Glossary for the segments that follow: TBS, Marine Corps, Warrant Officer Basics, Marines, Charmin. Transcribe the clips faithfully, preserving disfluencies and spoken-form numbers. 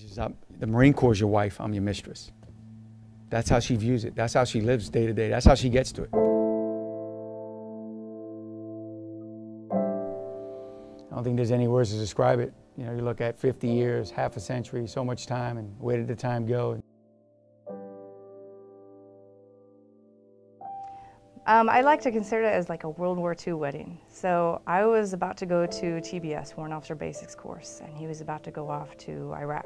She says, the Marine Corps is your wife, I'm your mistress. That's how she views it. That's how she lives day to day. That's how she gets to it. I don't think there's any words to describe it. You know, you look at fifty years, half a century, so much time, and where did the time go? Um, I like to consider it as like a World War Two wedding. So I was about to go to T B S, Warrant Officer Basics course, and he was about to go off to Iraq.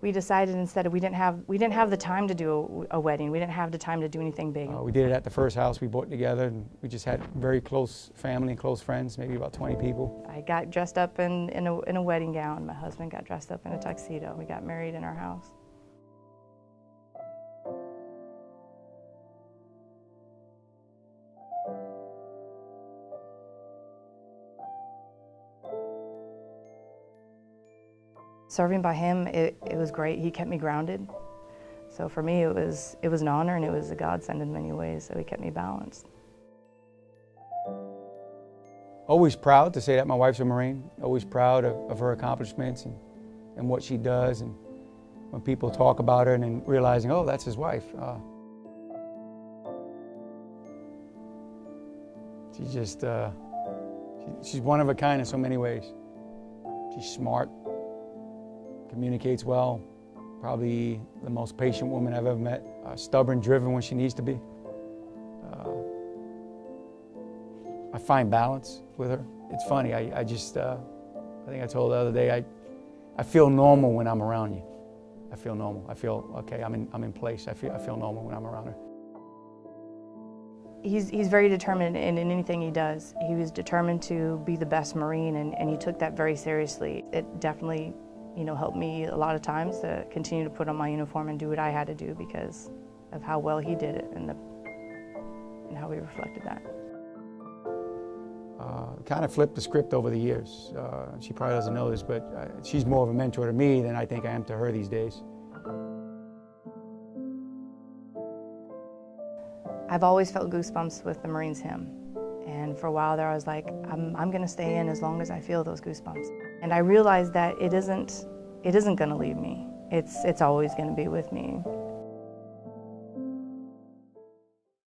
We decided instead we didn't have we didn't have the time to do a, a wedding. We didn't have the time to do anything big. Uh, we did it at the first house we bought together, and we just had very close family and close friends, maybe about twenty people. I got dressed up in in a, in a wedding gown. My husband got dressed up in a tuxedo. We got married in our house. Serving by him, it, it was great. He kept me grounded. So for me, it was, it was an honor, and it was a godsend in many ways, so he kept me balanced. Always proud to say that my wife's a Marine, always proud of, of her accomplishments and, and what she does. And when people talk about her and then realizing, oh, that's his wife. Uh, she's just, uh, she, she's one of a kind in so many ways. She's smart. Communicates well, probably the most patient woman I've ever met, uh, stubborn, driven when she needs to be. Uh, I find balance with her. It's funny, I, I just, uh, I think I told the other day, I, I feel normal when I'm around you. I feel normal, I feel, okay, I'm in, I'm in place. I feel, I feel normal when I'm around her. He's, he's very determined in, in anything he does. He was determined to be the best Marine, and, and he took that very seriously. It definitely, you know, helped me a lot of times to continue to put on my uniform and do what I had to do because of how well he did it and, the, and how we reflected that. Uh, kind of flipped the script over the years. Uh, she probably doesn't know this, but uh, she's more of a mentor to me than I think I am to her these days. I've always felt goosebumps with the Marines hymn. And for a while there I was like, I'm, I'm gonna stay in as long as I feel those goosebumps. And I realized that it isn't, it isn't going to leave me. It's, it's always going to be with me.